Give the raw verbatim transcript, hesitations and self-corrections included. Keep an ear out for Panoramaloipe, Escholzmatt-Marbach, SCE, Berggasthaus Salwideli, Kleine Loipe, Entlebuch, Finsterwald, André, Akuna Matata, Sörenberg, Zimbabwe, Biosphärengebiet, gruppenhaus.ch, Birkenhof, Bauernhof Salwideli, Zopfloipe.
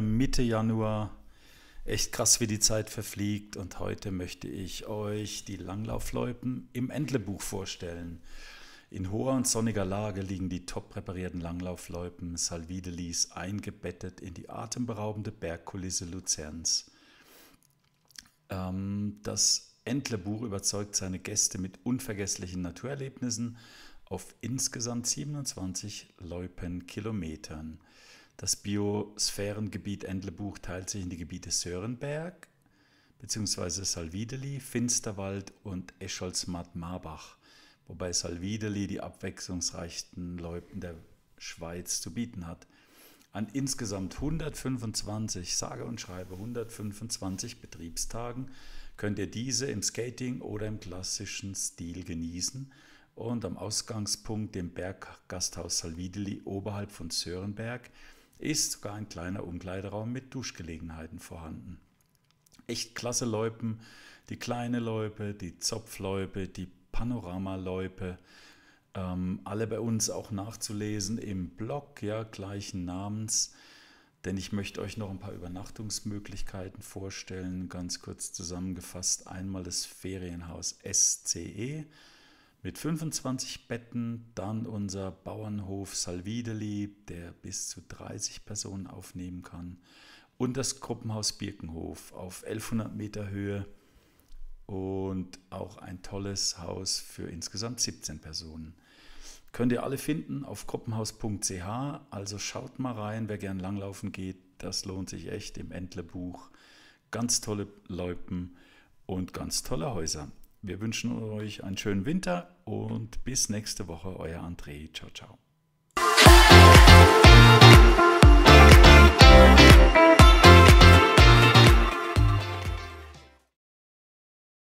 Mitte Januar. Echt krass, wie die Zeit verfliegt, und heute möchte ich euch die Langlaufloipen im Entlebuch vorstellen. In hoher und sonniger Lage liegen die top präparierten Langlaufloipen Salwidelis eingebettet in die atemberaubende Bergkulisse Luzerns. Ähm, das Entlebuch überzeugt seine Gäste mit unvergesslichen Naturerlebnissen auf insgesamt siebenundzwanzig Loipenkilometern. Das Biosphärengebiet Entlebuch teilt sich in die Gebiete Sörenberg bzw. Salwideli, Finsterwald und Escholzmatt-Marbach, wobei Salwideli die abwechslungsreichsten Loipen der Schweiz zu bieten hat. An insgesamt hundertfünfundzwanzig, sage und schreibe hundertfünfundzwanzig Betriebstagen könnt ihr diese im Skating oder im klassischen Stil genießen und am Ausgangspunkt, dem Berggasthaus Salwideli oberhalb von Sörenberg, ist sogar ein kleiner Umkleideraum mit Duschgelegenheiten vorhanden. Echt klasse Loipen, die Kleine Loipe, die Zopfloipe, die Panoramaloipe, ähm, alle bei uns auch nachzulesen im Blog, ja, gleichen Namens, denn ich möchte euch noch ein paar Übernachtungsmöglichkeiten vorstellen. Ganz kurz zusammengefasst, einmal das Ferienhaus S C E mit fünfundzwanzig Betten, dann unser Bauernhof Salwideli, der bis zu dreißig Personen aufnehmen kann, und das Gruppenhaus Birkenhof auf elfhundert Meter Höhe und auch ein tolles Haus für insgesamt siebzehn Personen. Könnt ihr alle finden auf gruppenhaus punkt c h, also schaut mal rein, wer gern langlaufen geht, das lohnt sich echt im Entlebuch. Ganz tolle Loipen und ganz tolle Häuser. Wir wünschen euch einen schönen Winter und bis nächste Woche, euer André. Ciao, ciao.